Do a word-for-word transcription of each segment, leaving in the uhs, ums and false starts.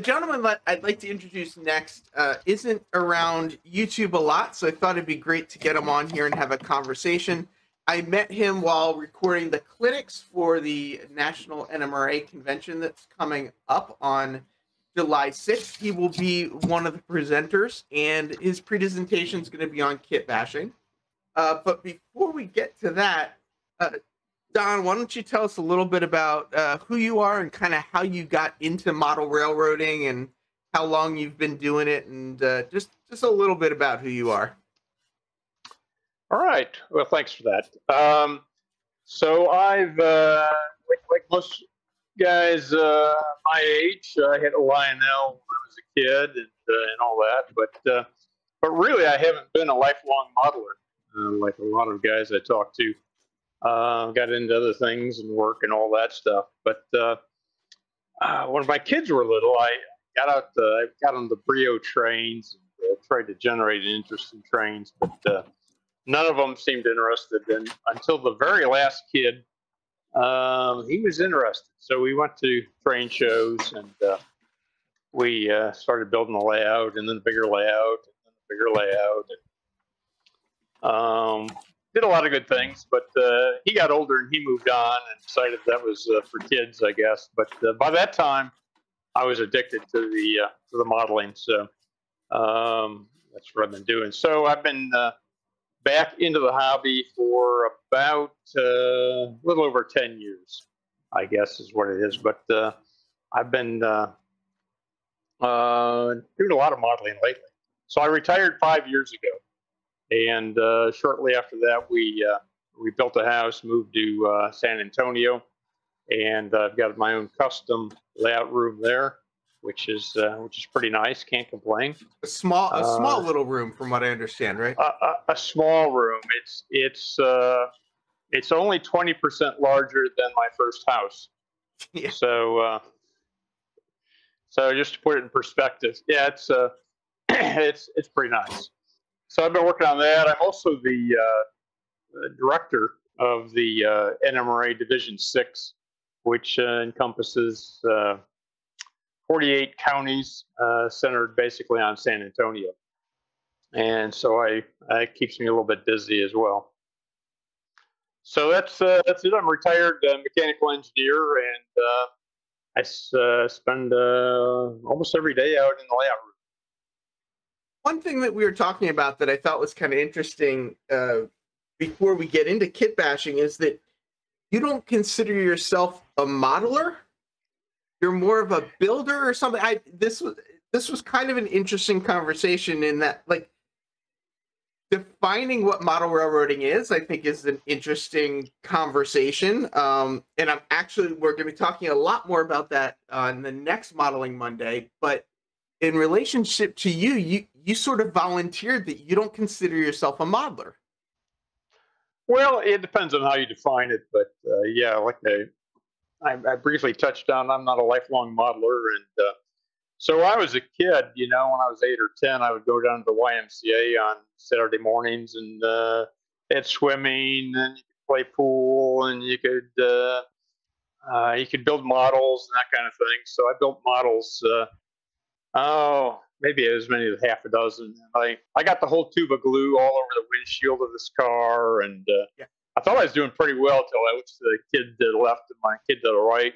gentleman that I'd like to introduce next uh, isn't around YouTube a lot, so I thought it'd be great to get him on here and have a conversation. I met him while recording the clinics for the National N M R A convention that's coming up on July sixth. He will be one of the presenters, and his presentation is going to be on kit bashing. Uh, but before we get to that, uh, Don, why don't you tell us a little bit about uh, who you are and kind of how you got into model railroading and how long you've been doing it, and uh, just, just a little bit about who you are. All right. Well, thanks for that. Um, so I've, uh, like, like most guys uh, my age, I had a Lionel when I was a kid and, uh, and all that, but, uh, but really I haven't been a lifelong modeler, uh, like a lot of guys I talk to. Uh, got into other things and work and all that stuff. But uh, uh, when my kids were little, I got out. Uh, I got on the Brio trains, and, uh, tried to generate an interest in trains, but uh, none of them seemed interested. And until the very last kid, um, he was interested. So we went to train shows, and uh, we uh, started building a layout, and then a bigger layout, and then a bigger layout. And, um. Did a lot of good things, but uh, he got older and he moved on and decided that was uh, for kids, I guess. But uh, by that time, I was addicted to the uh, to the modeling, so um, that's what I've been doing. So I've been uh, back into the hobby for about uh, a little over ten years, I guess is what it is. But uh, I've been uh, uh, doing a lot of modeling lately. So I retired five years ago. And uh, shortly after that, we uh, we built a house, moved to uh, San Antonio, and I've got my own custom layout room there, which is uh, which is pretty nice. Can't complain. A small, a small uh, little room, from what I understand, right? A, a, a small room. It's it's uh, it's only twenty percent larger than my first house. Yeah. So uh, so just to put it in perspective, yeah, it's uh, it's it's pretty nice. So I've been working on that. I'm also the uh, director of the uh, N M R A Division six, which uh, encompasses uh, forty-eight counties uh, centered basically on San Antonio. And so I, I it keeps me a little bit busy as well. So that's, uh, that's it. I'm a retired uh, mechanical engineer, and uh, I uh, spend uh, almost every day out in the layout room. One thing that we were talking about that I thought was kind of interesting uh, before we get into kit bashing is that you don't consider yourself a modeler. You're more of a builder or something. I, this was this was kind of an interesting conversation in that, like, defining what model railroading is, I think, is an interesting conversation. Um, and I'm actually, we're going to be talking a lot more about that on the next Modeling Monday, but in relationship to you, you, you sort of volunteered that you don't consider yourself a modeler. Well, it depends on how you define it, but uh, yeah, like I, I, I briefly touched on, I'm not a lifelong modeler. And uh, so I was a kid, you know, when I was eight or ten, I would go down to the Y M C A on Saturday mornings, and uh, they had swimming, and you could play pool, and you could, uh, uh, you could build models and that kind of thing. So I built models, uh, oh, maybe as many as half a dozen. I, I got the whole tube of glue all over the windshield of this car, and uh, yeah. I thought I was doing pretty well until I looked to the kid to the left and my kid to the right.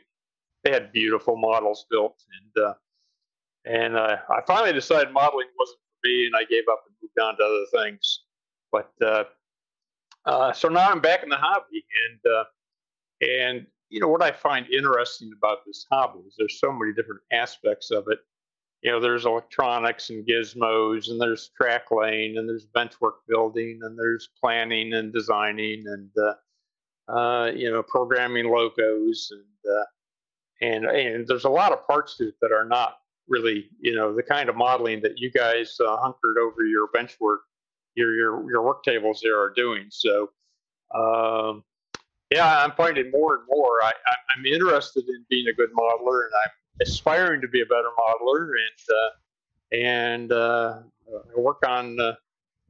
They had beautiful models built, and uh, and uh, I finally decided modeling wasn't for me, and I gave up and moved on to other things. But uh, uh, so now I'm back in the hobby, and uh, and you know what I find interesting about this hobby is there's so many different aspects of it. You know, there's electronics and gizmos, and there's track lane, and there's benchwork building, and there's planning and designing, and uh, uh, you know, programming locos, and uh, and and there's a lot of parts to it that are not really, you know, the kind of modeling that you guys uh, hunkered over your benchwork, your your your work tables there are doing. So, um, yeah, I'm finding more and more. I, I I'm interested in being a good modeler, and I'm aspiring to be a better modeler, and uh, and uh, I work on uh,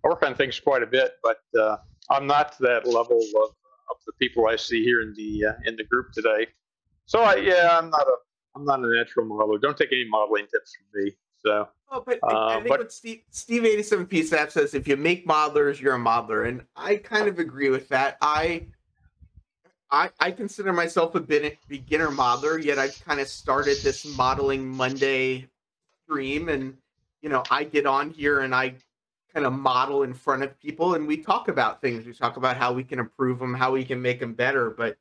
I work on things quite a bit, but uh, I'm not to that level of, of the people I see here in the uh, in the group today. So I, yeah, I'm not a I'm not a natural modeler. Don't take any modeling tips from me. So, oh, but uh, I, I think but, what Steve, Steve eighty-seven P S A P says, if you make modelers, you're a modeler, and I kind of agree with that. I, I, I consider myself a bit beginner modeler, yet I've kind of started this Modeling Monday stream, and you know, I get on here and I kind of model in front of people, and we talk about things. We talk about how we can improve them, how we can make them better, but.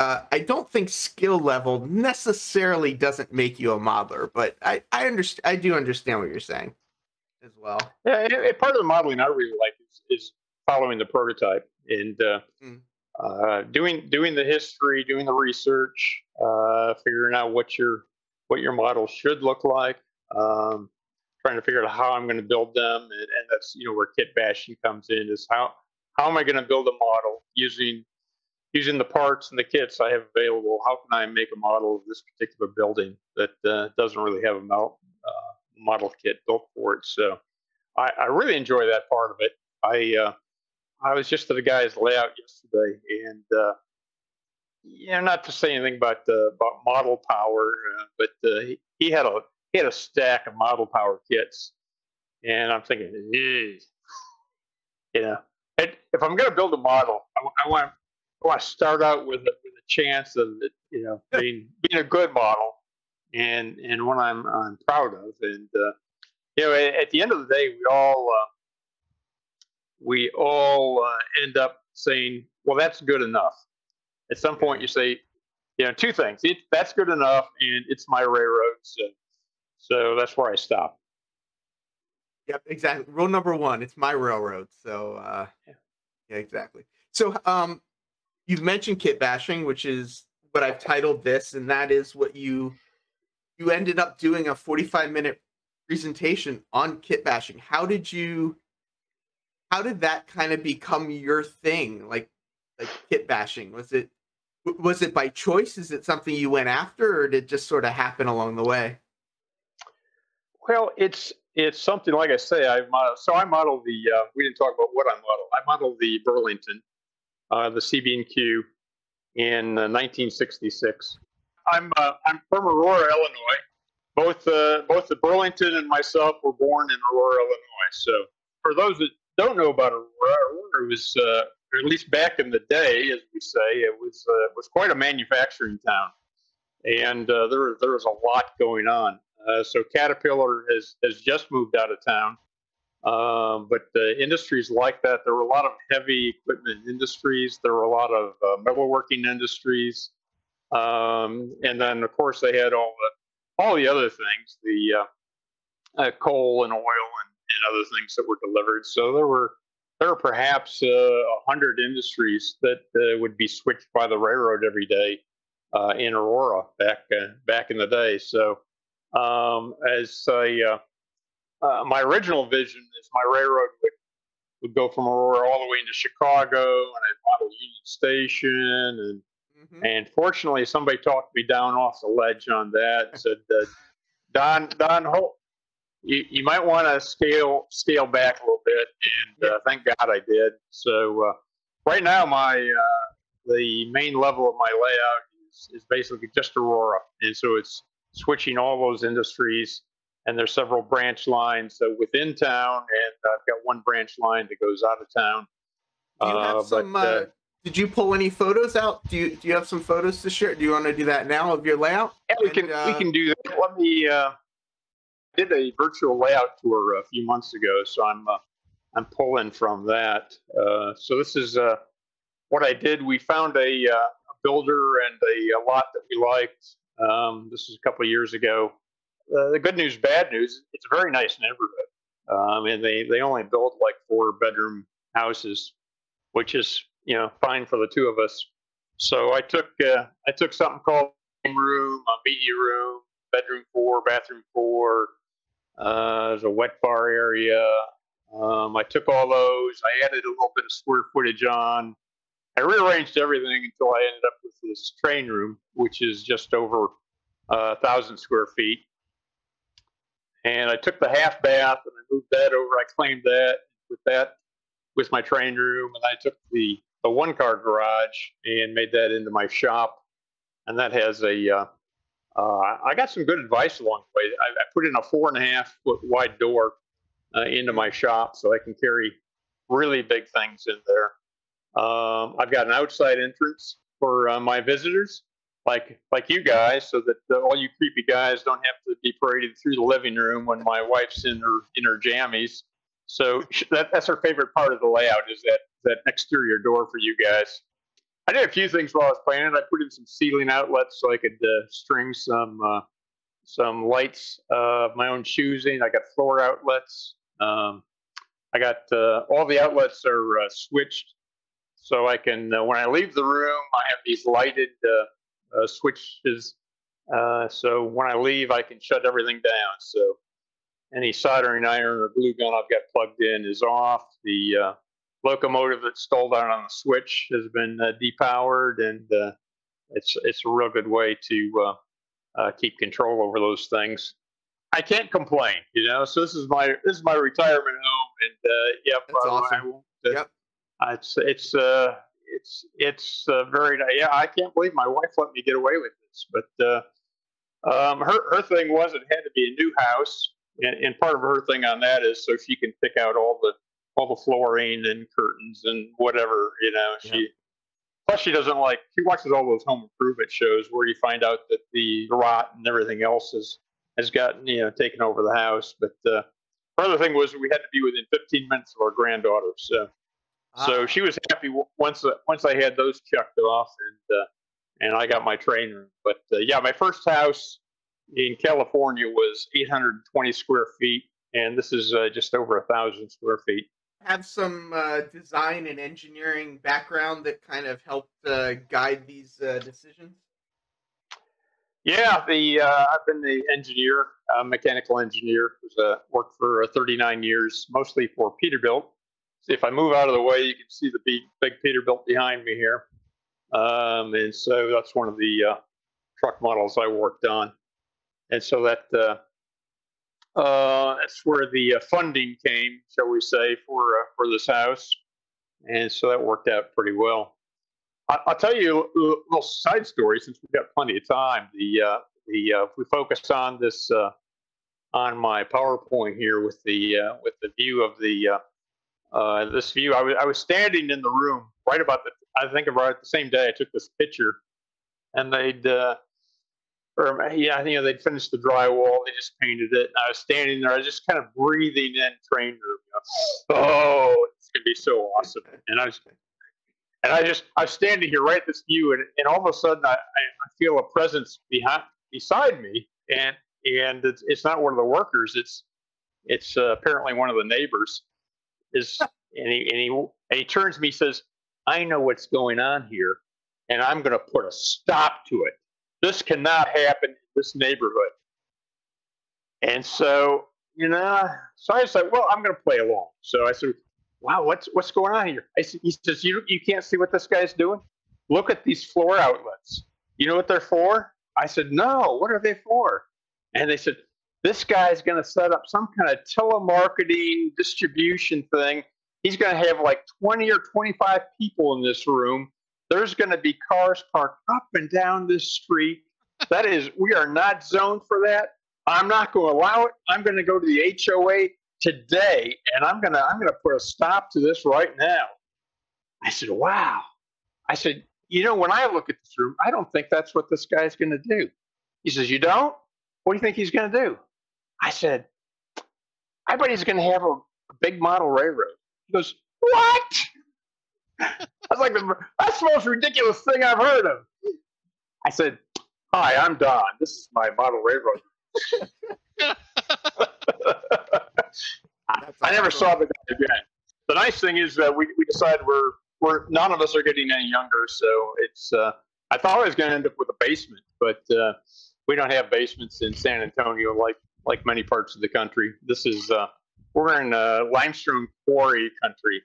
Uh, I don't think skill level necessarily doesn't make you a modeler, but I I, underst I do understand what you're saying as well. Yeah, and, and part of the modeling I really like is, is following the prototype and uh, mm. uh, doing doing the history, doing the research, uh, figuring out what your what your model should look like, um, trying to figure out how I'm going to build them, and, and that's you know where kit bashing comes in. Is how how am I going to build a model using Using the parts and the kits I have available? How can I make a model of this particular building that uh, doesn't really have a model, uh, model kit built for it? So I, I really enjoy that part of it. I uh, I was just at a guy's layout yesterday, and uh, you know, not to say anything about uh, about model power, uh, but uh, he, he had a he had a stack of model power kits, and I'm thinking, Eey. you know, if I'm going to build a model, I, I want I want to start out with a, with a chance of it, you know, being being a good model, and and one I'm I'm proud of. And uh, you know, at, at the end of the day, we all uh, we all uh, end up saying, well, that's good enough. At some point, you say, you know, two things: it, that's good enough, and it's my railroad. So, so that's where I stop. Yep, exactly. Rule number one: it's my railroad. So, uh, yeah. yeah, exactly. So, um. You've mentioned kit bashing, which is what I've titled this, and that is what you you ended up doing a forty-five minute presentation on kit bashing. How did you how did that kind of become your thing? Like like kit bashing, was it was it by choice? Is it something you went after, or did it just sort of happen along the way? Well, it's it's something, like I say, I model, so I model the uh, we didn't talk about what I model. I model the Burlington. Uh, the C B and Q in uh, nineteen sixty-six. I'm uh, I'm from Aurora, Illinois. Both uh, both the Burlington and myself were born in Aurora, Illinois. So for those that don't know about Aurora, Aurora was uh, or at least back in the day, as we say, it was uh, it was quite a manufacturing town, and uh, there there was a lot going on. Uh, so Caterpillar has has just moved out of town. Uh, but uh, industries like that, there were a lot of heavy equipment industries. There were a lot of uh, metalworking industries, um, and then of course they had all the all the other things, the uh, uh, coal and oil and, and other things that were delivered. So there were there were perhaps a uh, hundred industries that uh, would be switched by the railroad every day uh, in Aurora back uh, back in the day. So um, as I uh, Uh, my original vision is my railroad would, would go from Aurora all the way into Chicago, and I'd model Union Station. And, mm-hmm. and fortunately, somebody talked me down off the ledge on that and said, uh, Don, Don Holt, you, you might want to scale scale back a little bit. And uh, thank God I did. So uh, right now, my uh, the main level of my layout is, is basically just Aurora. And so it's switching all those industries. And there's several branch lines so within town, and I've got one branch line that goes out of town. Do you have uh, some, but, uh, uh, did you pull any photos out? Do you do you have some photos to share? Do you want to do that now of your layout? Yeah, we and, can uh, we can do that. Let me. Uh, I did a virtual layout tour a few months ago, so I'm uh, I'm pulling from that. Uh, so this is uh, what I did. We found a, uh, a builder and a, a lot that we liked. Um, this was a couple of years ago. Uh, the good news, bad news, it's a very nice neighborhood. Um, and they, they only build like four bedroom houses, which is, you know, fine for the two of us. So I took, uh, I took something called room, a B E room, bedroom four, bathroom four, uh, there's a wet bar area. Um, I took all those, I added a little bit of square footage on. I rearranged everything until I ended up with this train room, which is just over uh, a thousand square feet. And I took the half bath and I moved that over. I claimed that with that with my train room, and I took the the one car garage and made that into my shop. And that has a uh, Uh, I got some good advice along the way. I, I put in a four and a half foot wide door uh, into my shop so I can carry really big things in there. Um, I've got an outside entrance for uh, my visitors, like like you guys, so that uh, all you creepy guys don't have to be paraded through the living room when my wife's in her in her jammies. So that, that's her favorite part of the layout is that that exterior door for you guys. I did a few things while I was planning. I put in some ceiling outlets so I could uh, string some uh, some lights uh, of my own choosing. I got floor outlets. Um, I got uh, all the outlets are uh, switched, so I can uh, when I leave the room, I have these lighted uh, uh, switches. Uh, so when I leave, I can shut everything down. So any soldering iron or glue gun I've got plugged in is off. The uh, locomotive that stalled out on the switch has been uh, depowered, and uh, it's it's a real good way to uh, uh, keep control over those things. I can't complain, you know. So this is my this is my retirement home, and uh, yep, that's uh, awesome. I won't, uh, yep, it's it's uh, it's it's uh, very yeah. I can't believe my wife let me get away with this, but uh, um, her her thing was it had to be a new house, and, and part of her thing on that is so she can pick out all the. all the flooring and curtains and whatever, you know, she, yeah. plus she doesn't like, she watches all those home improvement shows where you find out that the rot and everything else has, has gotten, you know, taken over the house. But, uh, her other thing was we had to be within fifteen minutes of our granddaughter. So, ah. so she was happy once, once I had those checked off and, uh, and I got my train room. But, uh, yeah, my first house in California was eight hundred twenty square feet. And this is uh, just over a thousand square feet. Have some uh, design and engineering background that kind of helped uh, guide these uh, decisions? Yeah, the uh, I've been the engineer, uh, mechanical engineer. Was, uh, worked for uh, thirty-nine years, mostly for Peterbilt. So if I move out of the way, you can see the big, big Peterbilt behind me here. Um, and so that's one of the uh, truck models I worked on. And so that... Uh, Uh, that's where the uh, funding came, shall we say, for uh, for this house, and so that worked out pretty well. I, I'll tell you a little side story since we've got plenty of time. The uh, the uh, we focused on this uh, on my PowerPoint here with the uh, with the view of the uh, uh, this view. I was I was standing in the room right about the I think about the same day I took this picture, and they'd. Uh, Or, yeah, you know, they'd finished the drywall. They just painted it. And I was standing there. I was just kind of breathing in train room. You know? Oh, it's going to be so awesome. And I was and I just, I was standing here right at this view, and, and all of a sudden I, I feel a presence behind, beside me. And and it's, it's not one of the workers. It's it's uh, apparently one of the neighbors. Is and he, and, he, and he turns to me and says, I know what's going on here, and I'm going to put a stop to it. This cannot happen in this neighborhood. And so, you know, so I said, well, I'm going to play along. So I said, wow, what's what's going on here? I said, he says, you you can't see what this guy's doing? Look at these floor outlets. You know what they're for? I said, no, what are they for? And they said, this guy's going to set up some kind of telemarketing distribution thing. He's going to have like twenty or twenty-five people in this room. There's going to be cars parked up and down this street. That is, we are not zoned for that. I'm not going to allow it. I'm going to go to the H O A today, and I'm going to I'm going to put a stop to this right now. I said, wow. I said, you know, when I look at this room, I don't think that's what this guy's going to do. He says, you don't? What do you think he's going to do? I said, I bet he's going to have a, a big model railroad. He goes, what? I was like, that's the most ridiculous thing I've heard of. I said, hi, I'm Don. This is my model railroad. I, I never saw the guy again. The nice thing is that we, we decided we're, we're, none of us are getting any younger. So it's, uh, I thought I was going to end up with a basement, but uh, we don't have basements in San Antonio like, like many parts of the country. This is, uh, we're in uh, limestone quarry country.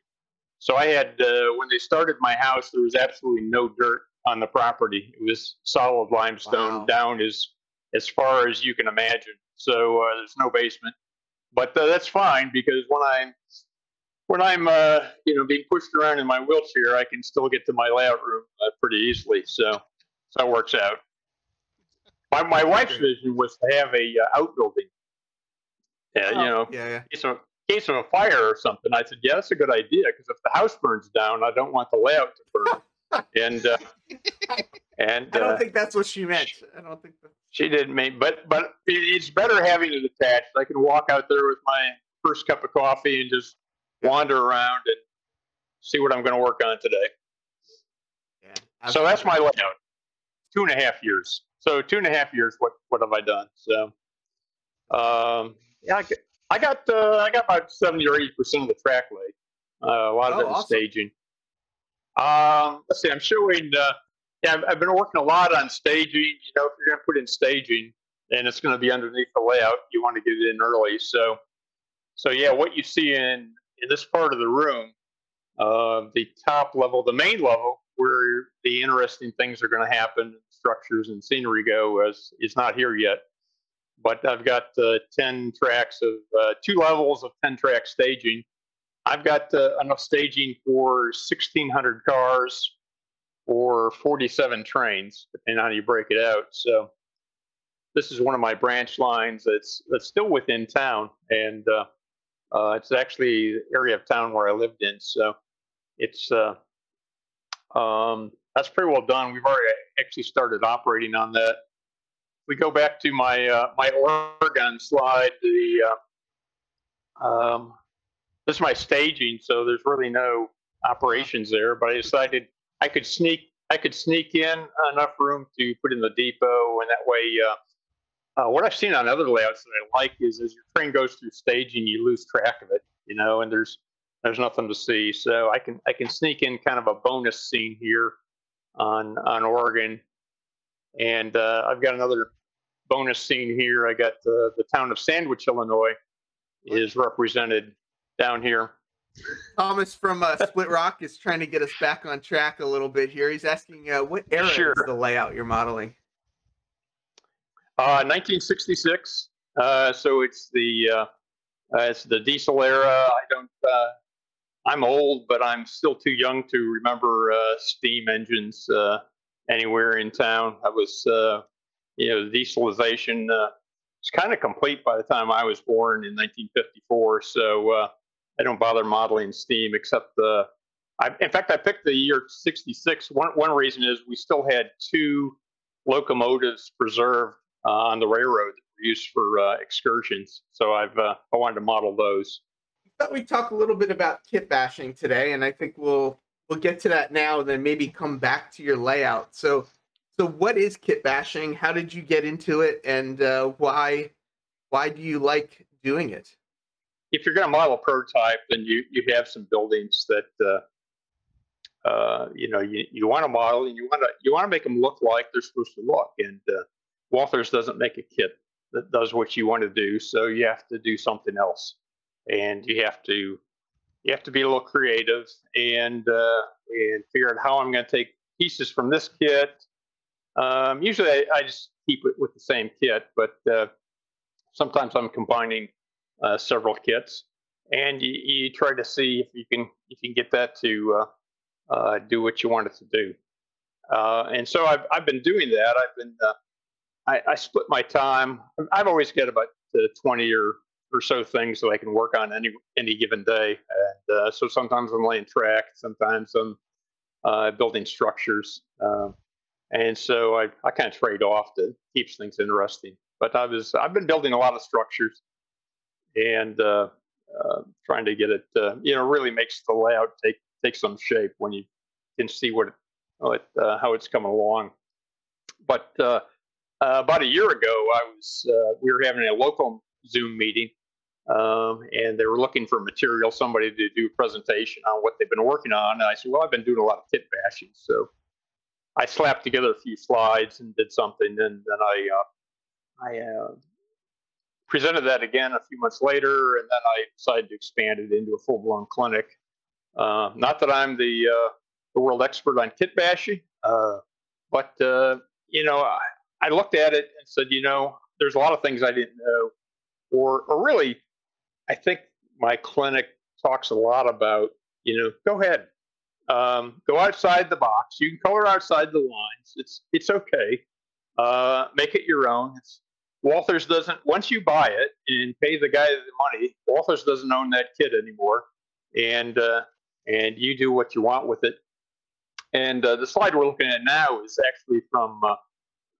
So I had, uh, when they started my house, there was absolutely no dirt on the property. It was solid limestone wow. down as, as far as you can imagine. So uh, there's no basement, but uh, that's fine because when I'm, when I'm, uh, you know, being pushed around in my wheelchair, I can still get to my layout room uh, pretty easily. So, so that works out. My my wife's vision was to have a uh, outbuilding. Yeah, oh, you know, yeah, yeah. Case of, case of a fire or something. I said, yeah, that's a good idea because if the house burns down, I don't want the layout to burn. and uh, and I don't uh, think that's what she meant. She, I don't think that... she didn't mean. But but it's better having it attached. I can walk out there with my first cup of coffee and just wander around and see what I'm going to work on today. Yeah, absolutely. So that's my layout. Two and a half years. So two and a half years. What what have I done? So. Um, Yeah, I got uh, I got about seventy or eighty percent of the track laid. Uh, a lot of oh, it is awesome. staging. Um, let's see, I'm showing. Uh, yeah, I've, I've been working a lot on staging. You know, if you're going to put in staging, and it's going to be underneath the layout, you want to get it in early. So, so yeah, what you see in in this part of the room, uh, the top level, the main level, where the interesting things are going to happen, structures and scenery go, is is not here yet. But I've got uh, ten tracks of uh, two levels of ten track staging. I've got uh, enough staging for sixteen hundred cars or forty-seven trains, depending on how you break it out. So this is one of my branch lines that's that's still within town, and uh, uh, it's actually the area of town where I lived in. So it's uh, um, that's pretty well done. We've already actually started operating on that. We go back to my uh, my Oregon slide. The uh, um, this is my staging, so there's really no operations there. But I decided I could sneak I could sneak in enough room to put in the depot, and that way, uh, uh, what I've seen on other layouts that I like is as your train goes through staging, you lose track of it, you know, and there's there's nothing to see. So I can I can sneak in kind of a bonus scene here on on Oregon. And uh, I've got another bonus scene here. I got uh, the town of Sandwich, Illinois, is represented down here. Thomas from uh, Split Rock is trying to get us back on track a little bit here. He's asking, uh, what era sure. is the layout you're modeling? Uh, nineteen sixty-six. Uh, so it's the uh, uh, it's the diesel era. I don't. Uh, I'm old, but I'm still too young to remember uh, steam engines. Uh, anywhere in town. I was, uh, you know, the dieselization uh, was kind of complete by the time I was born in nineteen fifty-four. So uh, I don't bother modeling steam except the, I, in fact, I picked the year sixty-six. One, one reason is we still had two locomotives preserved uh, on the railroad that were used for uh, excursions. So I've, uh, I wanted to model those. I thought we'd talk a little bit about kit bashing today, and I think we'll We'll get to that now, then maybe come back to your layout. So, so what is kit bashing? How did you get into it, and uh, why, why do you like doing it? If you're going to model a prototype, then you you have some buildings that uh, uh, you know you, you want to model, and you want to you want to make them look like they're supposed to look. And uh, Walther's doesn't make a kit that does what you want to do, so you have to do something else, and you have to. You have to be a little creative and uh, and figure out how I'm going to take pieces from this kit. Um, usually, I, I just keep it with the same kit, but uh, sometimes I'm combining uh, several kits, and you, you try to see if you can if you can get that to uh, uh, do what you want it to do. Uh, and so I've I've been doing that. I've been uh, I, I split my time. I've always got about twenty or or so things that I can work on any any given day. And uh, so sometimes I'm laying track, sometimes I'm uh, building structures. Um, and so I, I kind of trade off that keeps things interesting. But I was, I've been building a lot of structures and uh, uh, trying to get it, uh, you know, really makes the layout take take some shape when you can see what, what uh, how it's coming along. But uh, uh, about a year ago, I was uh, we were having a local Zoom meeting. Um, and they were looking for material, somebody to do a presentation on what they've been working on. And I said, well, I've been doing a lot of kit bashing. So I slapped together a few slides and did something. And then I, uh, I uh, presented that again a few months later. And then I decided to expand it into a full-blown clinic. Uh, not that I'm the, uh, the world expert on kit bashing, uh, but, uh, you know, I, I looked at it and said, you know, there's a lot of things I didn't know. Or, or really, I think my clinic talks a lot about, you know, go ahead, um, go outside the box. You can color outside the lines. It's it's okay. Uh, make it your own. It's, Walther's doesn't, once you buy it and pay the guy the money, Walther's doesn't own that kit anymore. And, uh, and you do what you want with it. And uh, the slide we're looking at now is actually from uh,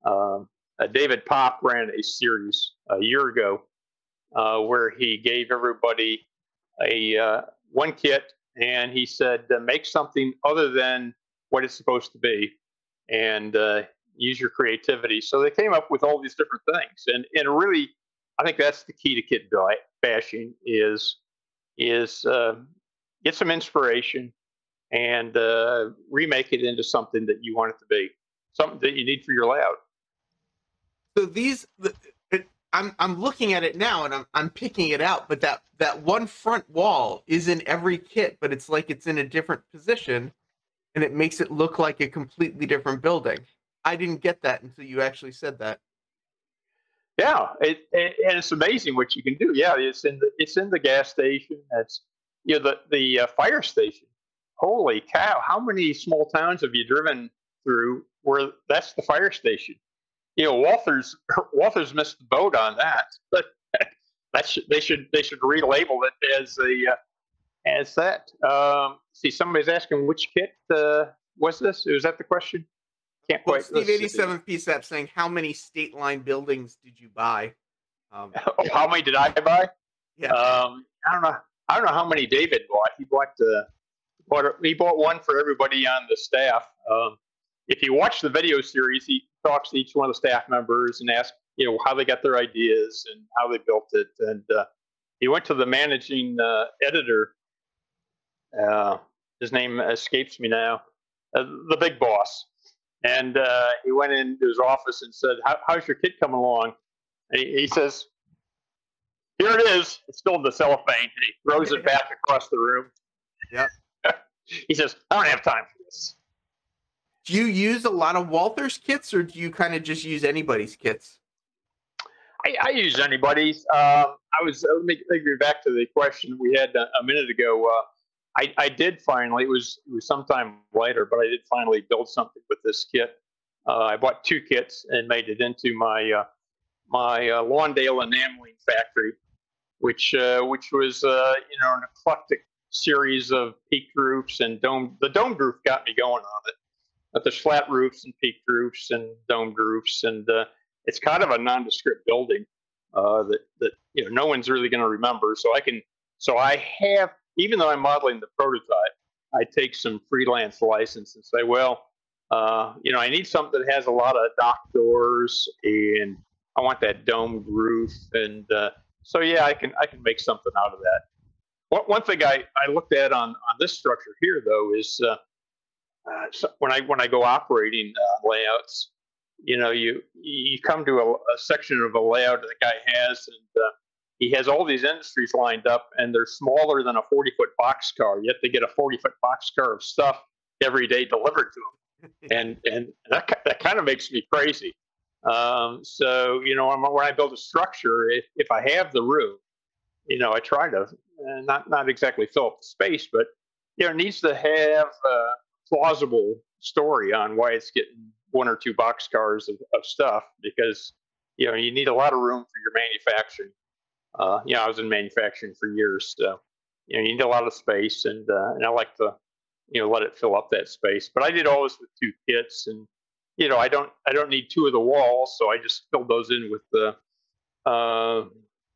uh, uh, David Popp ran a series a year ago uh, where he gave everybody a uh, one kit, and he said, uh, make something other than what it's supposed to be and uh, use your creativity. So they came up with all these different things. And, and really, I think that's the key to kit bashing is, is uh, get some inspiration and uh, remake it into something that you want it to be, something that you need for your layout. So these, I'm I'm looking at it now and I'm I'm picking it out, but that that one front wall is in every kit, but it's like it's in a different position, and it makes it look like a completely different building. I didn't get that until you actually said that. Yeah, it, it, and it's amazing what you can do. Yeah, it's in the it's in the gas station. That's you know the the uh, fire station. Holy cow! How many small towns have you driven through where that's the fire station? You know, Walther's Walther's missed the boat on that. But that should, they should they should relabel it as the uh, as that. Um, see, somebody's asking which kit uh, was this? Was that the question? Can't quite. Well, Steve eighty-seven P S A P saying, "How many state line buildings did you buy?" Um, oh, how many did I buy? Yeah, um, I don't know. I don't know how many David bought. He bought. Uh, But he bought one for everybody on the staff. Um, if you watch the video series, he talks to each one of the staff members and asks, you know, how they got their ideas and how they built it. And uh, he went to the managing uh, editor. Uh, his name escapes me now, uh, the big boss. And uh, he went into his office and said, how, how's your kid coming along? And he, he says, here it is. It's still in the cellophane. And he throws it back across the room. Yep. He says, I don't have time for this. Do you use a lot of Walther's kits, or do you kind of just use anybody's kits? I, I use anybody's. Uh, I was let me, let me go back to the question we had a, a minute ago. Uh, I, I did finally, it was, it was sometime later, but I did finally build something with this kit. Uh, I bought two kits and made it into my uh, my uh, Lawndale enameling factory, which uh, which was uh, you know an eclectic series of peaked roofs and dome. The domed roof got me going on it, but there's flat roofs and peaked roofs and domed roofs, and uh, it's kind of a nondescript building uh, that that you know no one's really going to remember. So I can, so I have, even though I'm modeling the prototype, I take some freelance license and say, well, uh, you know, I need something that has a lot of dock doors, and I want that domed roof, and uh, so yeah, I can I can make something out of that. One thing I, I looked at on, on this structure here, though, is uh, uh, so when I when I go operating uh, layouts, you know, you you come to a, a section of a layout that the guy has, and uh, he has all these industries lined up, and they're smaller than a forty-foot boxcar, yet they get a forty-foot boxcar of stuff every day delivered to them, and and that that kind of makes me crazy. Um, so you know, when I build a structure, if if I have the room, you know, I try to uh, not not exactly fill up the space, but you know, it needs to have a plausible story on why it's getting one or two boxcars of, of stuff, because you know you need a lot of room for your manufacturing. Uh, you know, I was in manufacturing for years, so you know you need a lot of space, and uh, and I like to you know let it fill up that space. But I did all this with two kits, and you know I don't I don't need two of the walls, so I just filled those in with the. Uh,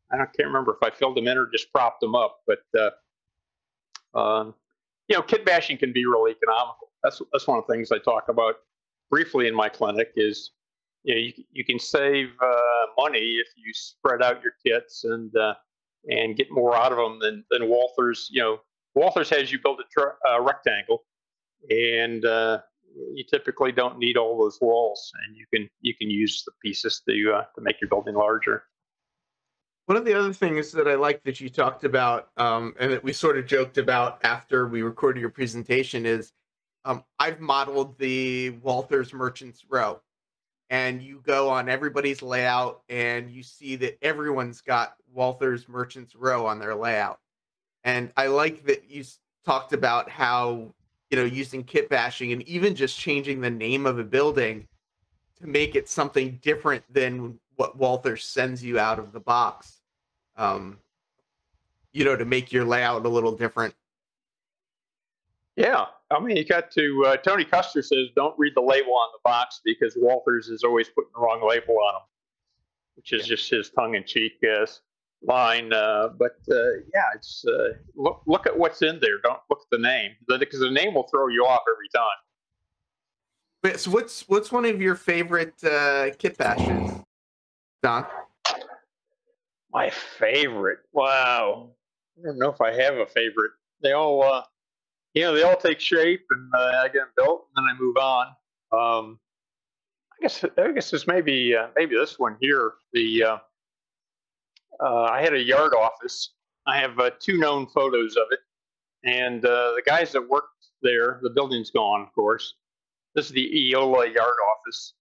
I don't, can't remember if I filled them in or just propped them up, but uh, um, you know, kit bashing can be really economical. That's that's one of the things I talk about briefly in my clinic. Is you know, you, you can save uh, money if you spread out your kits and uh, and get more out of them than than Walther's. You know, Walther's has you build a uh, rectangle, and uh, you typically don't need all those walls, and you can you can use the pieces to uh, to make your building larger. One of the other things that I like that you talked about um, and that we sort of joked about after we recorded your presentation is um, I've modeled the Walther's Merchants Row, and you go on everybody's layout and you see that everyone's got Walther's Merchants Row on their layout. And I like that you talked about how, you know, using kit bashing and even just changing the name of a building to make it something different than what Walther sends you out of the box, um, you know, to make your layout a little different. Yeah, I mean, you got to, uh, Tony Custer says, don't read the label on the box because Walther's is always putting the wrong label on them, which is yeah. just his tongue-in-cheek uh, line. Uh, but, uh, yeah, it's uh, look, look at what's in there. Don't look at the name, because the name will throw you off every time. But so what's what's one of your favorite uh, kit bashes, Don? My favorite? Wow. I don't know if I have a favorite. They all... Uh, You know, they all take shape, and uh, I get them built, and then I move on. Um, I guess I guess this maybe uh, maybe this one here. The uh, uh, I had a yard office. I have uh, two known photos of it, and uh, the guys that worked there. The building's gone, of course. This is the Eola yard office.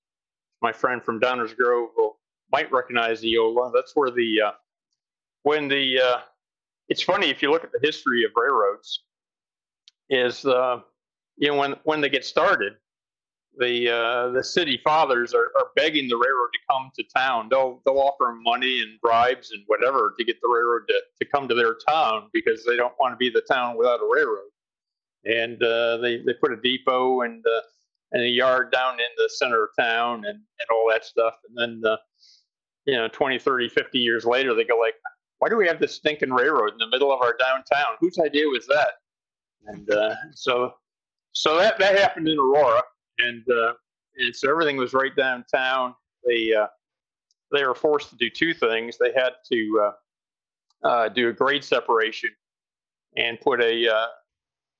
My friend from Downers Grove will, might recognize Eola. That's where the uh, when the uh, it's funny if you look at the history of railroads. Is uh, you know when when they get started, the uh, the city fathers are, are begging the railroad to come to town. They'll they'll offer them money and bribes and whatever to get the railroad to, to come to their town because they don't want to be the town without a railroad. And uh, they they put a depot and uh, and a yard down in the center of town and and all that stuff. And then uh, you know twenty, thirty, fifty years later, they go like, why do we have this stinking railroad in the middle of our downtown? Whose idea was that? And uh, so, so that, that happened in Aurora, and uh, and so everything was right downtown. They uh, they were forced to do two things. They had to uh, uh, do a grade separation and put a uh,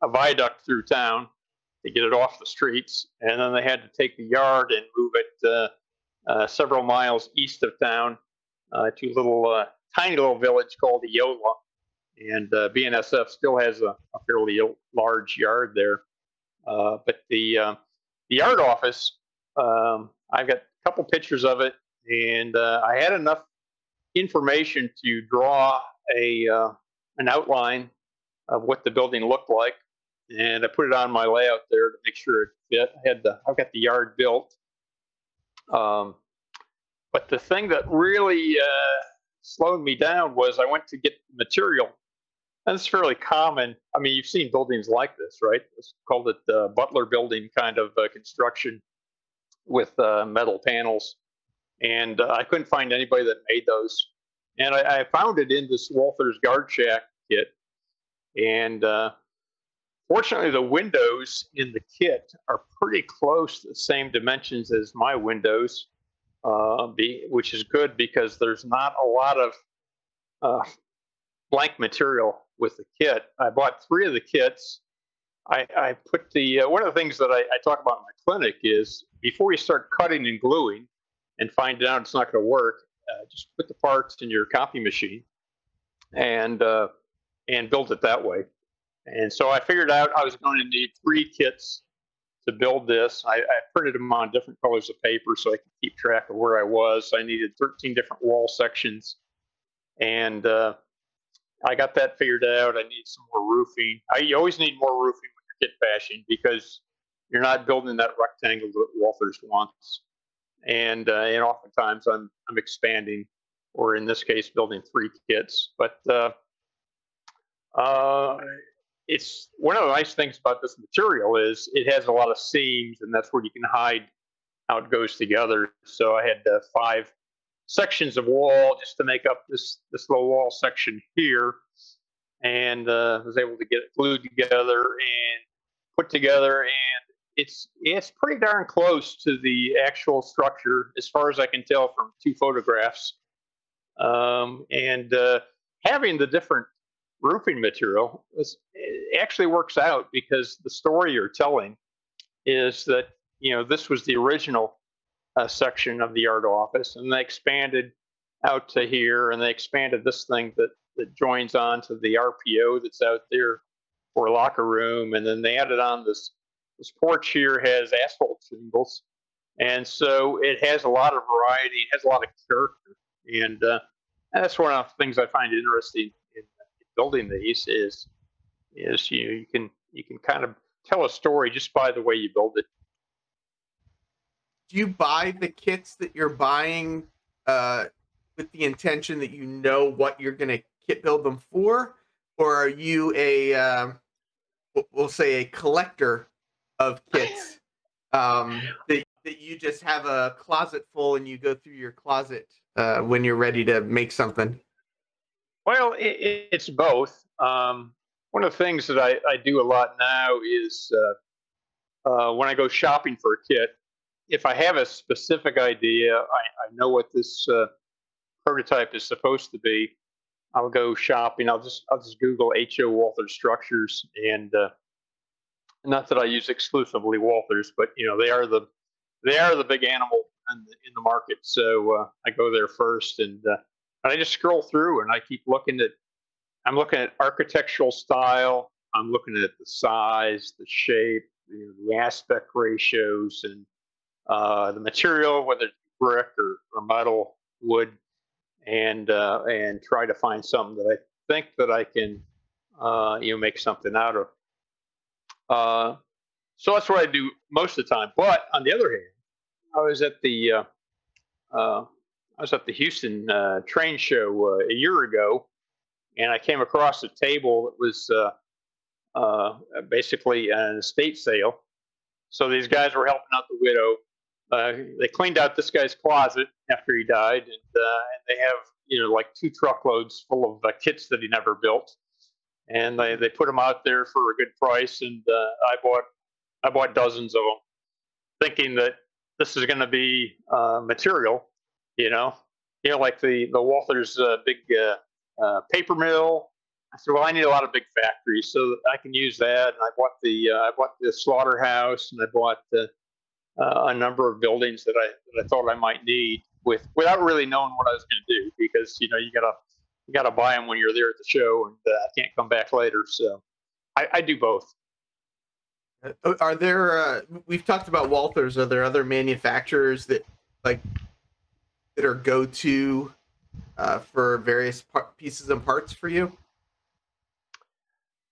a viaduct through town to get it off the streets, and then they had to take the yard and move it uh, uh, several miles east of town uh, to a little uh, tiny little village called Eola. And uh, B N S F still has a, a fairly large yard there. Uh, but the uh, the yard office, um, I've got a couple pictures of it, and uh, I had enough information to draw a uh, an outline of what the building looked like, and I put it on my layout there to make sure it fit. I had the I've got the yard built. Um, but the thing that really uh, slowed me down was I went to get material. And it's fairly common. I mean, you've seen buildings like this, right? It's called it the uh, Butler building kind of uh, construction with uh, metal panels. And uh, I couldn't find anybody that made those. And I, I found it in this Walther's Guard Shack kit. And uh, fortunately, the windows in the kit are pretty close to the same dimensions as my windows, uh, be, which is good because there's not a lot of uh, blank material with the kit. I bought three of the kits. I, I put the, uh, one of the things that I, I talk about in my clinic is before you start cutting and gluing and find out it's not going to work, uh, just put the parts in your copy machine and, uh, and build it that way. And so I figured out I was going to need three kits to build this. I, I printed them on different colors of paper so I could keep track of where I was. I needed thirteen different wall sections and, uh, I got that figured out. I need some more roofing. I, you always need more roofing when you're kit bashing because you're not building that rectangle that Walther's wants. And uh, and oftentimes I'm I'm expanding, or in this case, building three kits. But uh, uh, it's one of the nice things about this material is it has a lot of seams, and that's where you can hide how it goes together. So I had uh, five sections of wall just to make up this this little wall section here, and uh, was able to get it glued together and put together, and it's it's pretty darn close to the actual structure as far as I can tell from two photographs. Um, and uh, having the different roofing material was, it actually works out because the story you're telling is that you know this was the original a section of the yard office, and they expanded out to here, and they expanded this thing that, that joins on to the R P O that's out there for a locker room, and then they added on this this porch here has asphalt shingles, and so it has a lot of variety, it has a lot of character, and, uh, and that's one of the things I find interesting in, in building these is is you know, you can you can kind of tell a story just by the way you build it. do you buy the kits that you're buying uh, with the intention that you know what you're going to kit build them for? Or are you a, uh, we'll say, a collector of kits um, that, that you just have a closet full and you go through your closet uh, when you're ready to make something? Well, it, it's both. Um, one of the things that I, I do a lot now is uh, uh, when I go shopping for a kit, if I have a specific idea, I, I know what this uh, prototype is supposed to be, I'll go shopping. I'll just I'll just Google H O Walther structures, and uh, not that I use exclusively Walthers, but you know they are the they are the big animal in the, in the market. So uh, I go there first, and uh, and I just scroll through, and I keep looking at. I'm looking at architectural style. I'm looking at the size, the shape, you know, the aspect ratios, and uh, the material, whether it's brick or, or metal, wood. And uh, and try to find something that I think that I can uh, you know make something out of. Uh, so that's what I do most of the time. But on the other hand, I was at the uh, uh, I was at the Houston uh, train show uh, a year ago, and I came across a table that was uh, uh, basically an estate sale. So these guys were helping out the widow. Uh, they cleaned out this guy's closet after he died, and, uh, and they have, you know, like two truckloads full of uh, kits that he never built, and they, they put them out there for a good price, and uh, I bought I bought dozens of them, thinking that this is going to be uh, material, you know, you know, like the the Walther's uh, big uh, uh, paper mill. I said, well, I need a lot of big factories, so I can use that, and I bought the uh, I bought the slaughterhouse, and I bought the Uh, a number of buildings that I that I thought I might need, with without really knowing what I was going to do, because you know you gotta you gotta buy them when you're there at the show, and uh, I can't come back later. So I, I do both. Are there? Uh, we've talked about Walther's. Are there other manufacturers that like that are go to uh, for various pieces and parts for you?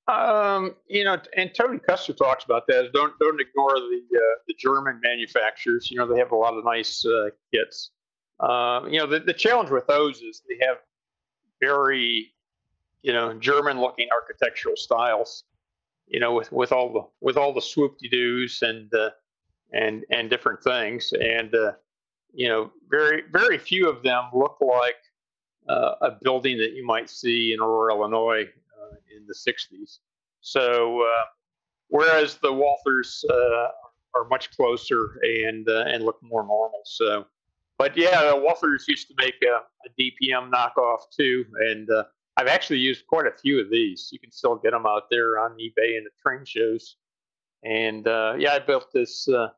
Um, you know, and Tony Custer talks about that. Don't don't ignore the uh, the German manufacturers. You know, they have a lot of nice uh, kits. Um, you know, the, the challenge with those is they have very, you know, German-looking architectural styles. You know, with, with all the with all the swoop-de-doos and uh, and and different things. And uh, you know, very very few of them look like uh, a building that you might see in rural Illinois in the sixties. So uh, whereas the Walthers uh, are much closer and uh, and look more normal. So, but yeah, Walthers used to make a, a D P M knockoff too, and uh, I've actually used quite a few of these. You can still get them out there on eBay and the train shows. And uh, yeah, I built this uh,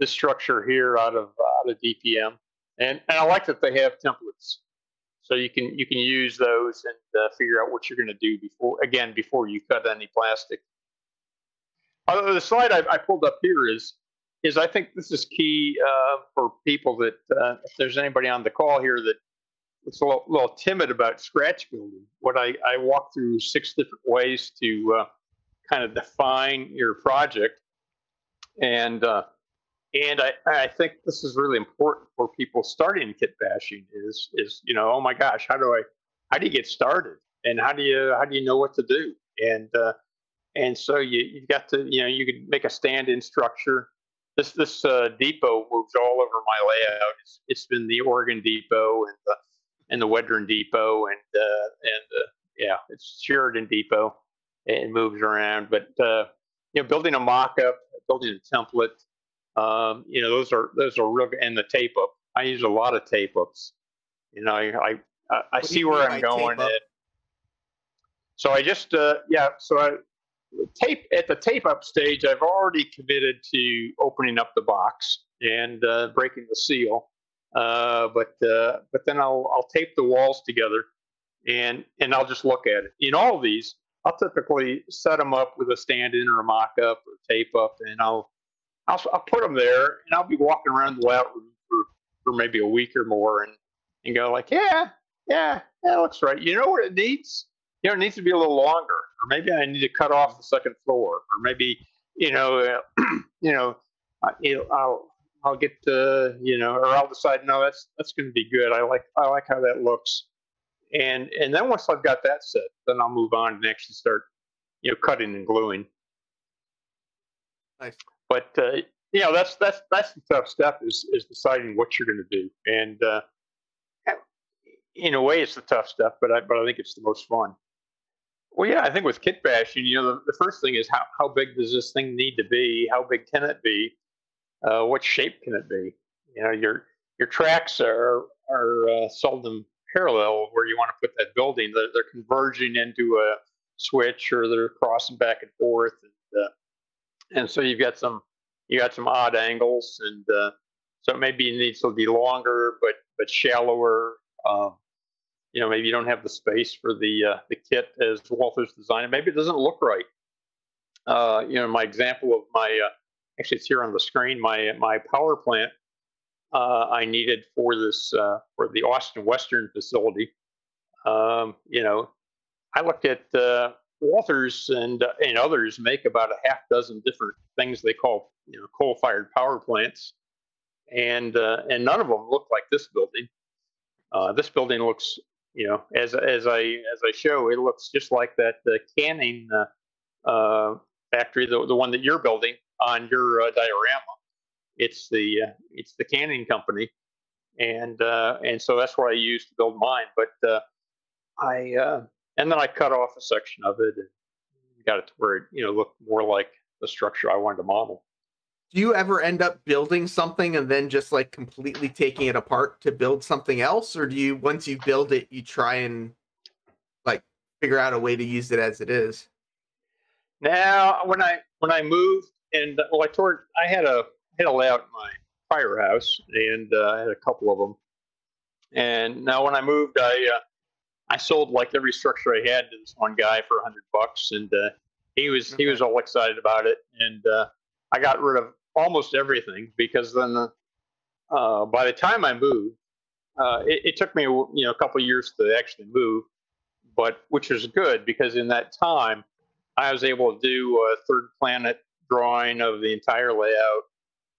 this structure here out of uh, out of D P M, and and I like that they have templates. So you can you can use those and uh, figure out what you're going to do before again before you cut any plastic. Although the slide I, I pulled up here is is I think this is key uh, for people that uh, if there's anybody on the call here that is a little, little timid about scratch building. What I I walk through six different ways to uh, kind of define your project, and uh, And I, I think this is really important for people starting kit bashing is, is, you know, oh my gosh, how do I, how do you get started? And how do you, how do you know what to do? And, uh, and so you, you've got to, you know, you can make a stand-in structure. This, this, uh, depot moves all over my layout. It's, it's been the Oregon Depot and the, and the Wedren Depot and, uh, and, uh, yeah, it's Sheridan Depot. It moves around, but, uh, you know, building a mock-up, building a template, Um, you know, those are those are real, and the tape up. I use a lot of tape ups. You know, I I, I see where I'm going. And so I just uh, yeah. So I tape at the tape up stage. I've already committed to opening up the box and uh, breaking the seal. Uh, but uh, but then I'll I'll tape the walls together, and and I'll just look at it. In all of these, I'll typically set them up with a stand in or a mock up or tape up, and I'll. I'll, I'll put them there, and I'll be walking around the layout room for, for maybe a week or more, and, and go like, yeah, yeah, that looks right. You know what it needs? You know, it needs to be a little longer, or maybe I need to cut off the second floor, or maybe, you know, uh, you know, I, you know I'll, I'll get the, you know, or I'll decide, no, that's that's going to be good. I like I like how that looks. And and then once I've got that set, then I'll move on and actually start, you know, cutting and gluing. Nice. But uh, you know, that's that's that's the tough step is is deciding what you're going to do. And uh, in a way, it's the tough stuff, but I but I think it's the most fun. Well, yeah, I think with kit bashing, you know, the, the first thing is how how big does this thing need to be? How big can it be? Uh, what shape can it be? You know, your your tracks are are uh, seldom parallel where you want to put that building. They're, they're converging into a switch, or they're crossing back and forth, and, uh, and so you've got some you got some odd angles, and uh, so maybe it needs to be longer, but but shallower. Um, you know, maybe you don't have the space for the uh, the kit as Walter's designed. Maybe it doesn't look right. Uh, you know, my example of my uh, actually it's here on the screen. My my power plant. Uh, I needed for this uh, for the Austin Western facility. Um, you know, I looked at uh, Walters and uh, and others make about a half dozen different things they call you know coal-fired power plants, and uh, and none of them look like this building. Uh, this building looks you know as as I as I show it looks just like that uh, canning uh, uh, factory, the the one that you're building on your uh, diorama. It's the uh, it's the canning company, and uh, and so that's what I used to build mine. But uh, I uh, and then I cut off a section of it and got it to where it you know looked more like the structure I wanted to model. Do you ever end up building something and then just like completely taking it apart to build something else, or do you once you build it you try and like figure out a way to use it as it is? Now when I when I moved and well I tore I had a I had a layout in my prior house, and uh, I had a couple of them. And now, when I moved, I uh, I sold like every structure I had to this one guy for a hundred bucks, and uh, he was okay. He was all excited about it. And uh, I got rid of almost everything because then, the, uh, by the time I moved, uh, it, it took me you know a couple of years to actually move, but which was good because in that time, I was able to do a third planet drawing of the entire layout.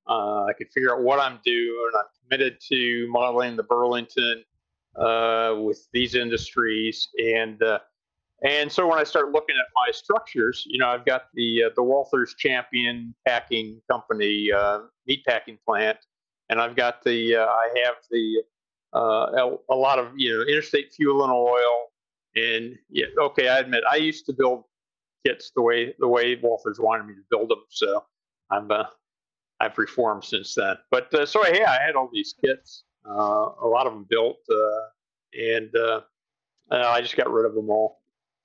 Uh, I could figure out what I'm doing. I'm committed to modeling the Burlington uh, with these industries, and uh, and so when I start looking at my structures, you know, I've got the uh, the Walther's Champion packing company, uh, meat packing plant, and I've got the uh, I have the uh, a, a lot of you know Interstate Fuel and Oil, and yeah, okay, I admit I used to build kits the way the way Walther's wanted me to build them, so I'm. Uh, I've reformed since then, but uh, so yeah, I had all these kits, uh, a lot of them built, uh, and uh, I just got rid of them all,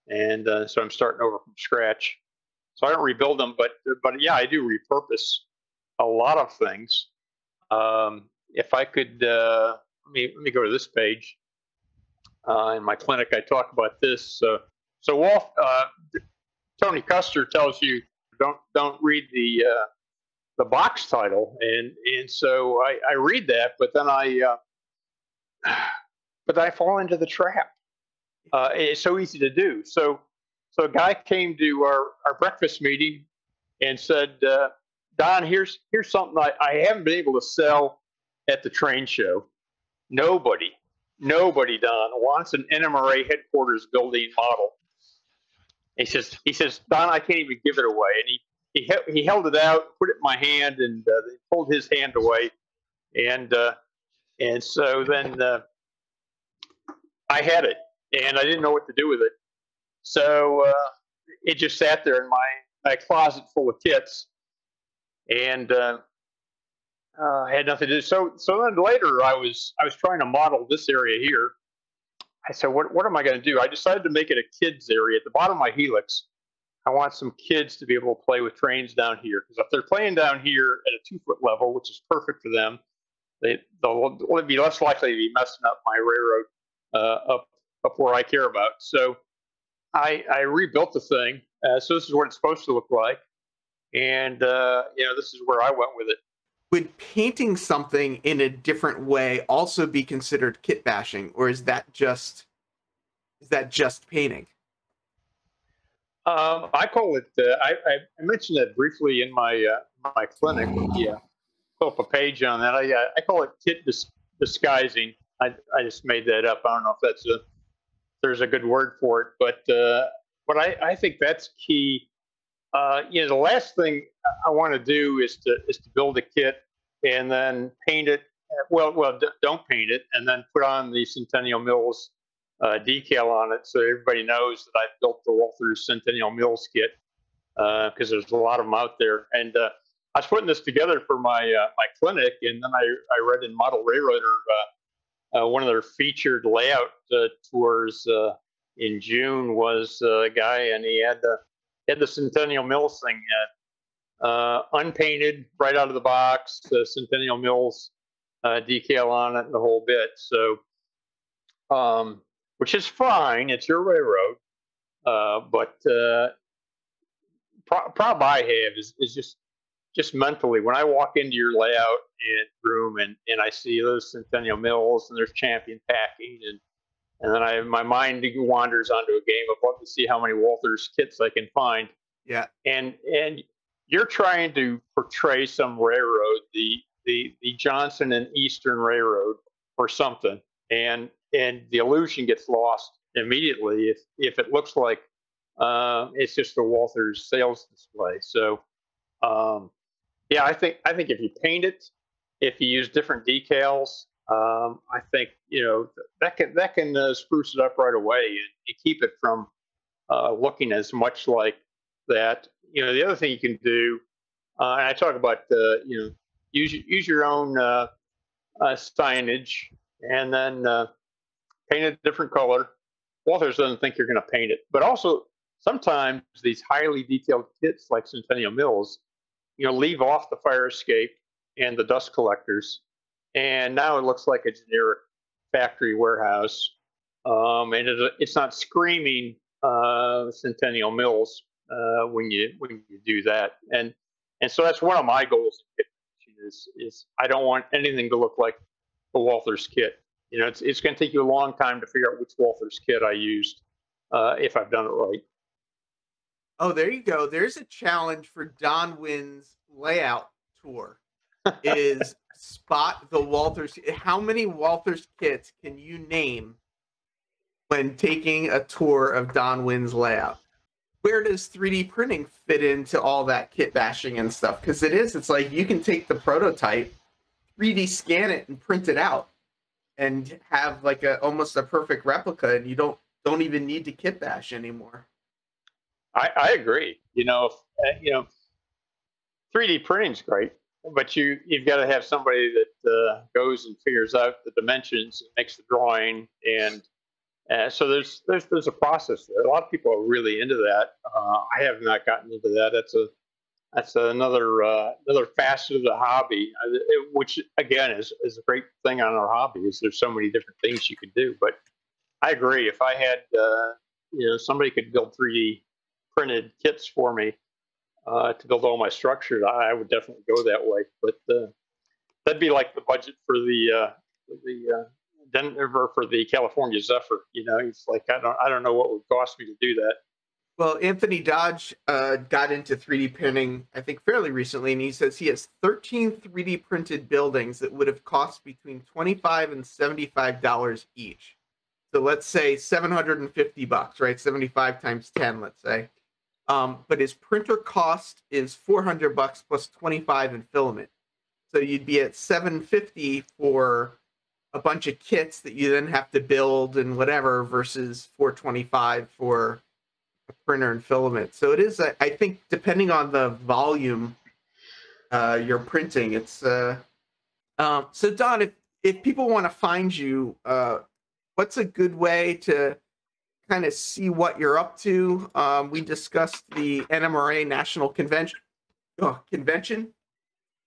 and uh, so I'm starting over from scratch. So I don't rebuild them, but but yeah, I do repurpose a lot of things. Um, if I could, uh, let me let me go to this page. Uh, in my clinic, I talk about this. So so Wolf, uh, Tony Custer tells you don't don't read the. Uh, the box title. And, and so I, I read that, but then I, uh, but I fall into the trap. Uh, it's so easy to do. So, so a guy came to our, our breakfast meeting and said, uh, Don, here's, here's something I, I haven't been able to sell at the train show. Nobody, nobody, Don, wants an N M R A headquarters building model. He says, he says, Don, I can't even give it away. And he, He, he held it out, put it in my hand, and uh, they pulled his hand away. And uh, and so then uh, I had it, and I didn't know what to do with it. So uh, it just sat there in my, my closet full of kits, and uh, uh, I had nothing to do. So so then later I was I was trying to model this area here. I said, what what am I going to do? I decided to make it a kids area at the bottom of my helix. I want some kids to be able to play with trains down here, because if they're playing down here at a two-foot level, which is perfect for them, they, they'll, they'll be less likely to be messing up my railroad uh, up, up where I care about. So I, I rebuilt the thing. Uh, so this is what it's supposed to look like. And, uh, you know, this is where I went with it. Would painting something in a different way also be considered kit bashing, or is that just, is that just painting? Um, I call it. Uh, I, I mentioned that briefly in my uh, my clinic. Yeah, put up a page on that. I, I call it kit dis- disguising. I, I just made that up. I don't know if that's a, there's a good word for it, but uh, but I, I think that's key. Uh, you know, the last thing I want to do is to is to build a kit and then paint it. Well, well, d- don't paint it, and then put on the Centennial Mills uh, decal on it, so everybody knows that I built the Walther's Centennial Mills kit, because uh, there's a lot of them out there. And uh, I was putting this together for my uh, my clinic, and then I, I read in Model Railroader uh, uh, one of their featured layout uh, tours uh, in June was uh, a guy, and he had the had the Centennial Mills thing uh, uh, unpainted right out of the box, the Centennial Mills Uh, decal on it and the whole bit. So, um, which is fine. It's your railroad. Uh, but uh, pro- problem I have is, is just just mentally. When I walk into your layout and room and, and I see those Centennial Mills and there's Champion Packing, and and then I my mind wanders onto a game of what to see how many Walther's kits I can find. Yeah. And and you're trying to portray some railroad, the The, the Johnson and Eastern Railroad or something, and and the illusion gets lost immediately if if it looks like uh, it's just a Walther's sales display. So, um, yeah, I think I think if you paint it, if you use different decals, um, I think you know that can that can uh, spruce it up right away and, and keep it from uh, looking as much like that. You know, the other thing you can do, uh, and I talk about uh, you know. Use use your own uh, uh, signage, and then uh, paint a different color. Walther's doesn't think you're going to paint it, but also sometimes these highly detailed kits like Centennial Mills, you know, leave off the fire escape and the dust collectors, and now it looks like a generic factory warehouse, um, and it, it's not screaming uh, Centennial Mills uh, when you when you do that, and and so that's one of my goals. Is, is I don't want anything to look like a Walther's kit. You know, it's it's going to take you a long time to figure out which Walther's kit I used uh, if I've done it right. Oh, there you go. There's a challenge for Don Wynn's layout tour. Is spot the Walther's. How many Walther's kits can you name when taking a tour of Don Wynn's layout? Where does three D printing fit into all that kit bashing and stuff? Because it is, it's like you can take the prototype, three D scan it and print it out and have like a almost a perfect replica, and you don't don't even need to kit bash anymore. I, I agree. You know, if, you know, three D printing's great, but you you've got to have somebody that uh, goes and figures out the dimensions and makes the drawing and. Uh, so there's there's there's a process there. A lot of people are really into that. Uh, I have not gotten into that. That's a that's another uh, another facet of the hobby, which again is is a great thing on our hobby. Is there's so many different things you could do. But I agree. If I had uh, you know somebody could build three D printed kits for me uh, to build all my structures, I would definitely go that way. But uh, that'd be like the budget for the uh, for the uh, Denver for the California Zephyr. You know, it's like I don't I don't know what would cost me to do that. Well, Anthony Dodge uh, got into three D printing, I think, fairly recently, and he says he has thirteen three D printed buildings that would have cost between twenty-five and seventy-five dollars each. So let's say seven hundred and fifty bucks, right? Seventy-five times ten, let's say. Um, but his printer cost is four hundred bucks plus twenty-five in filament. So you'd be at seven fifty for a bunch of kits that you then have to build and whatever, versus four twenty-five for a printer and filament. So it is, I think, depending on the volume uh, you're printing, it's, uh, um, so Don, if, if people want to find you, uh, what's a good way to kind of see what you're up to? Um, we discussed the N M R A National Convention, oh, convention.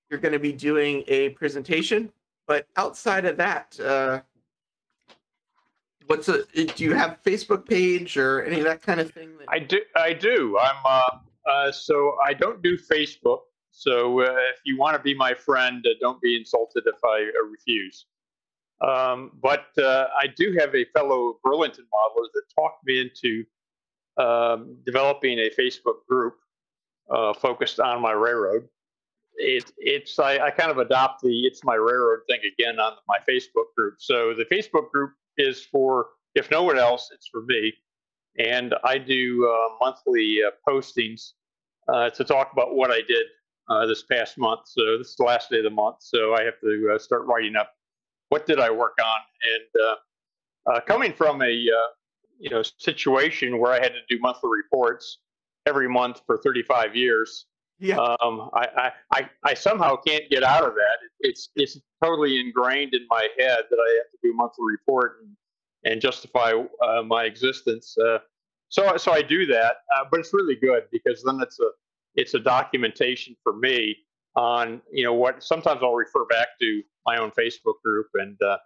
You're going to be doing a presentation. But outside of that, uh, what's a, do you have a Facebook page or any of that kind of thing? That- I do. I do. I'm uh, uh, so I don't do Facebook. So uh, if you want to be my friend, uh, don't be insulted if I uh, refuse. Um, but uh, I do have a fellow Burlington modeler that talked me into um, developing a Facebook group uh, focused on my railroad. It, it's I, I kind of adopt the it's my railroad thing again on my Facebook group. So the Facebook group is for, if no one else, it's for me. And I do uh, monthly uh, postings uh, to talk about what I did uh, this past month. So this is the last day of the month. So I have to uh, start writing up what did I work on. And uh, uh, coming from a uh, you know situation where I had to do monthly reports every month for thirty-five years, yeah. um, I, I I somehow can't get out of that. It's it's totally ingrained in my head that I have to do a monthly report and and justify uh, my existence. Uh, so, so I do that, uh, but it's really good because then it's a, it's a documentation for me on, you know, what sometimes I'll refer back to my own Facebook group and, uh,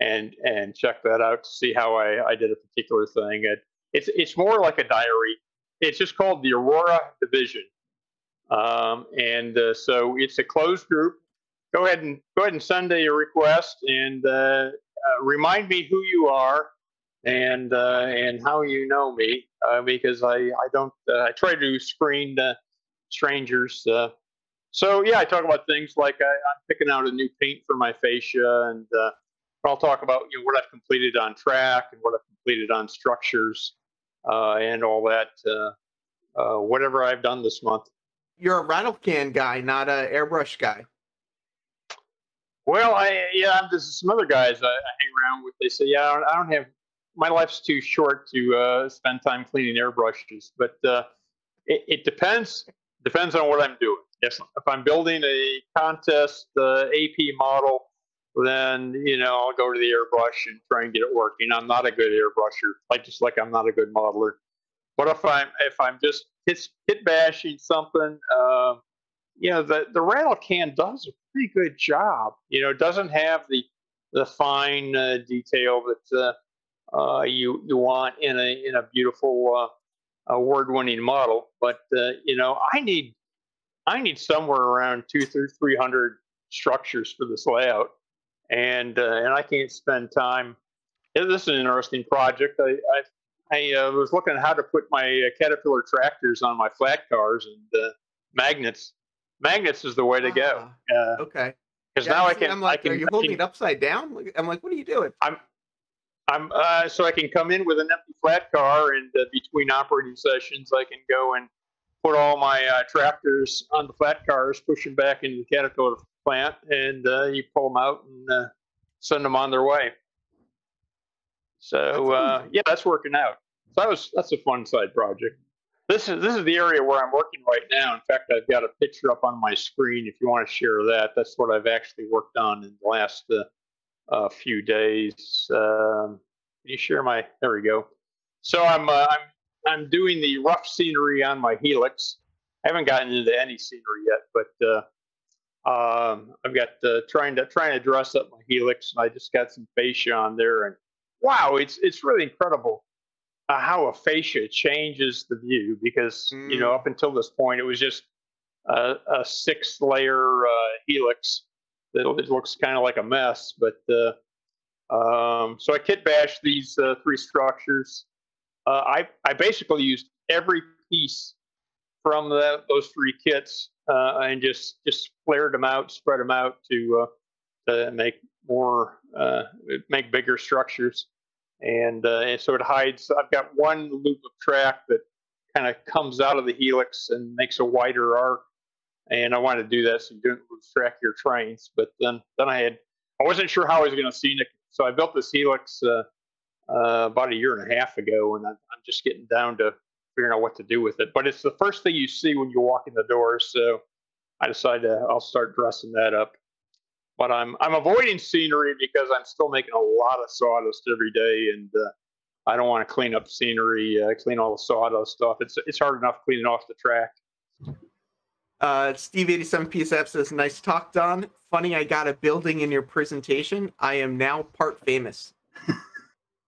and, and check that out to see how I, I did a particular thing. It, it's, it's more like a diary. It's just called the Aurora Division. Um, and, uh, so it's a closed group. Go ahead and go ahead and send a request and, uh, Uh, remind me who you are, and uh, and how you know me, uh, because I I don't uh, I try to screen uh, strangers. Uh, so yeah, I talk about things like I, I'm picking out a new paint for my fascia, and uh, I'll talk about you know what I've completed on track and what I've completed on structures uh, and all that. Uh, uh, whatever I've done this month. You're a rattle can guy, not an airbrush guy. Well, I, yeah, there's some other guys I, I hang around with. They say, yeah, I don't, I don't have, my life's too short to uh, spend time cleaning airbrushes. But uh, it, it depends depends on what I'm doing. If, if I'm building a contest uh, A P model, then, you know, I'll go to the airbrush and try and get it working. I'm not a good airbrusher, like just like I'm not a good modeler. But if I'm, if I'm just hit, hit bashing something, uh, you know, the, the rattle can does pretty good job. You know, it doesn't have the the fine uh, detail that uh, uh, you you want in a in a beautiful uh, award-winning model. But uh, you know, I need I need somewhere around two through three hundred structures for this layout, and uh, and I can't spend time. This is an interesting project. I I, I uh, was looking at how to put my uh, Caterpillar tractors on my flat cars and uh, magnets. Magnets is the way to go. Uh, okay. Because yeah, now I can. I'm like, I can, are you holding it upside down? I'm like, what are you doing? I'm, I'm. Uh, so I can come in with an empty flat car, and uh, between operating sessions, I can go and put all my uh, tractors on the flat cars, push them back into the Caterpillar plant, and uh, you pull them out and uh, send them on their way. So uh, yeah, that's working out. So that was that's a fun side project. This is this is the area where I'm working right now. In fact, I've got a picture up on my screen if you want to share that. That's what I've actually worked on in the last uh, uh, few days. Um, can you share my? There we go. So I'm uh, I'm I'm doing the rough scenery on my Helix. I haven't gotten into any scenery yet, but uh, um, I've got uh, trying to trying to dress up my Helix, and I just got some fascia on there, and wow, it's it's really incredible. Uh, how a fascia changes the view, because mm. you know up until this point it was just uh, a six layer uh, helix that looks kind of like a mess, but uh, um, so I kit bashed these uh, three structures. Uh, I I basically used every piece from the, those three kits uh, and just just flared them out, spread them out to uh, to make more uh, make bigger structures. And, uh, and so it hides. I've got one loop of track that kind of comes out of the helix and makes a wider arc. And I wanted to do that so you didn't lose track of your trains. But then, then I had, I wasn't sure how I was going to scenic. So I built this helix uh, uh, about a year and a half ago, and I'm, I'm just getting down to figuring out what to do with it. But it's the first thing you see when you walk in the door. So I decided to, I'll start dressing that up. But I'm I'm avoiding scenery because I'm still making a lot of sawdust every day, and uh, I don't want to clean up scenery, uh, clean all the sawdust off. It's it's hard enough cleaning off the track. Uh, Steve eighty-seven P S F says, "Nice talk, Don. Funny, I got a building in your presentation. I am now part famous."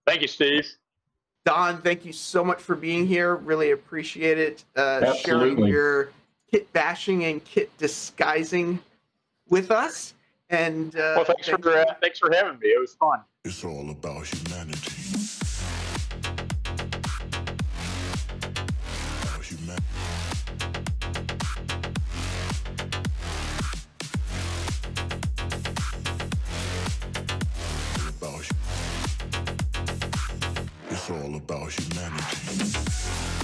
Thank you, Steve. Don, thank you so much for being here. Really appreciate it. Uh, Absolutely. Sharing your kit bashing and kit disguising with us. And, uh, well, thanks for uh, thanks for having me. It was fun. It's all about humanity. About humanity. It's all about humanity.